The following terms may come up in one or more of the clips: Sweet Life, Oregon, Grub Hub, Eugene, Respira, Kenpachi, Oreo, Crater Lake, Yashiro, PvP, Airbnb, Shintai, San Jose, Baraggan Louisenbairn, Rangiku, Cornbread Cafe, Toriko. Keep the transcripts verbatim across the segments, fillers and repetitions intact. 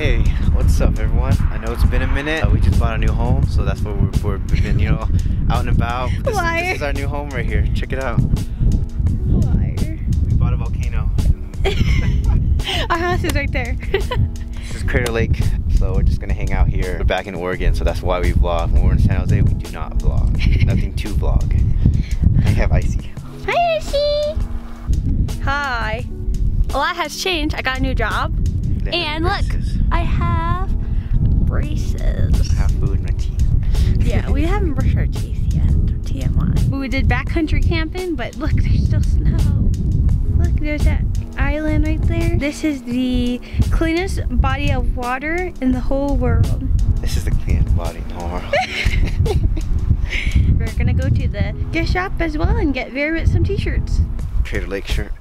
Hey, what's up everyone? I know it's been a minute. Uh, we just bought a new home, so that's what we're, we're, we've been, you know, out and about. This, Liar. This is our new home right here. Check it out. Liar. We bought a volcano. Our house is right there. This is Crater Lake, so we're just gonna hang out here. We're back in Oregon, so that's why we vlog. When we're in San Jose, we do not vlog. Nothing to vlog. I have Icy. Hi, Icy. Hi. A lot has changed. I got a new job. Then and braces. Look, I have braces. I have food in my teeth. Yeah, we haven't brushed our teeth yet. T M I. We did backcountry camping, but look, there's still snow. Look, there's that island right there. This is the cleanest body of water in the whole world. This is the cleanest body in the whole world. We're gonna go to the gift shop as well and get Vera with some t-shirts. Crater Lake shirt.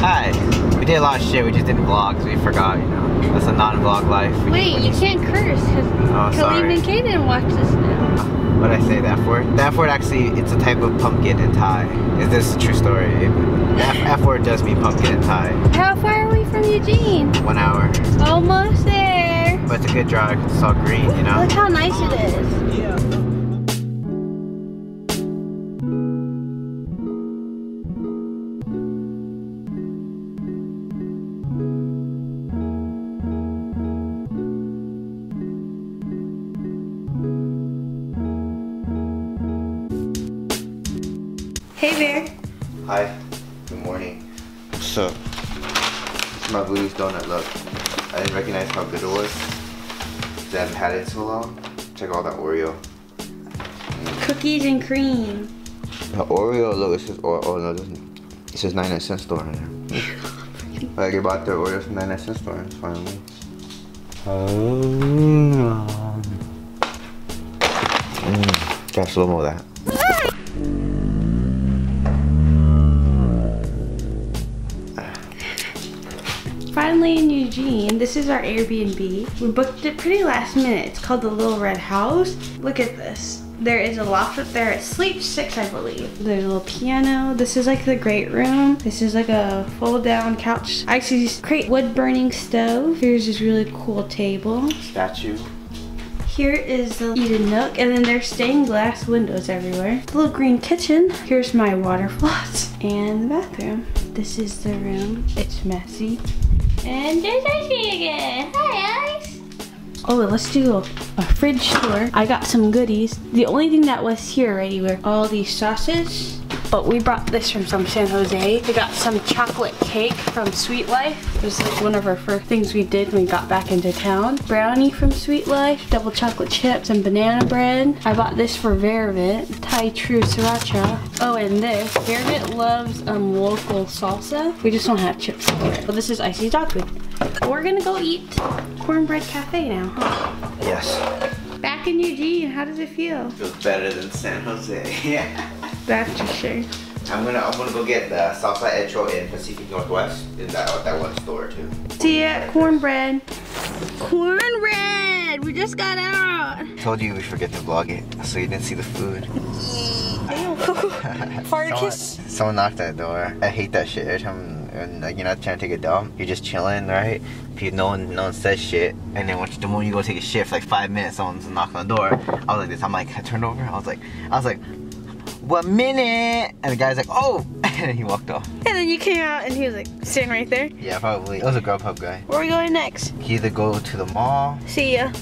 Hi. We did a lot of shit, we just didn't vlog, so we forgot, you know. That's a non-vlog life. We Wait, you can't curse, because oh, Khalid and Kaden watch this now. What did I say, that F word? That F word actually, it's a type of pumpkin and Thai. Is this a true story? That F word does mean pumpkin and Thai. How far are we from Eugene? One hour. Almost there. But it's a good drive, it's all green, you know. Look how nice it is. Yeah. Hey Bear. Hi. Good morning. What's up? This is my Blue's donut, look. I didn't recognize how good it was. I haven't had it in so long. Check out that Oreo. Mm. Cookies and cream. The Oreo, look, it says, oh, oh no, it says ninety-nine cent store in there. Like I bought the Oreo from ninety-nine cent store, it's finally. Oh. Mm. Got slow-mo that. Finally in Eugene, this is our Airbnb. We booked it pretty last minute. It's called the Little Red House. Look at this. There is a loft up there. It sleeps six, I believe. There's a little piano. This is like the great room. This is like a fold-down couch. I actually used a wood-burning stove. Here's this really cool table. Statue. Here is the eating nook, and then there's stained glass windows everywhere. The little green kitchen. Here's my water floss. And the bathroom. This is the room. It's messy. And there's Icy again. Hi, Ice. Oh, let's do a, a fridge tour. I got some goodies. The only thing that was here already were all these sauces, but we brought this from some San Jose. We got some chocolate cake from Sweet Life. It was like one of our first things we did when we got back into town. Brownie from Sweet Life, double chocolate chips, and banana bread. I bought this for Vervet, Thai True Sriracha. Oh, and this. Vervet loves um, local salsa. We just don't have chips for it. But this is Icy's dog food. We're gonna go eat Cornbread Cafe now. Yes. Back in Eugene, how does it feel? Feels better than San Jose. Yeah. That's for sure. I'm gonna I'm gonna go get the salsa hecho in Pacific Northwest in that that one store too. See ya, Cornbread. Cornbread! We just got out. Told you we forget to vlog it, so you didn't see the food. Fart kiss. Someone knocked that door. I hate that shit every time. And like, you're not trying to take a dump, you're just chilling, right? If you, no one, no one says shit, and then once, the moment you go take a shit for like five minutes, someone's knocking on the door. I was like this. I'm like, I turned over. I was like, I was like, one minute, and the guy's like, oh, and then he walked off. And then you came out, and he was like sitting right there. Yeah, probably. It was a Grub Hub guy. Where are we going next? Either go to the mall. See ya.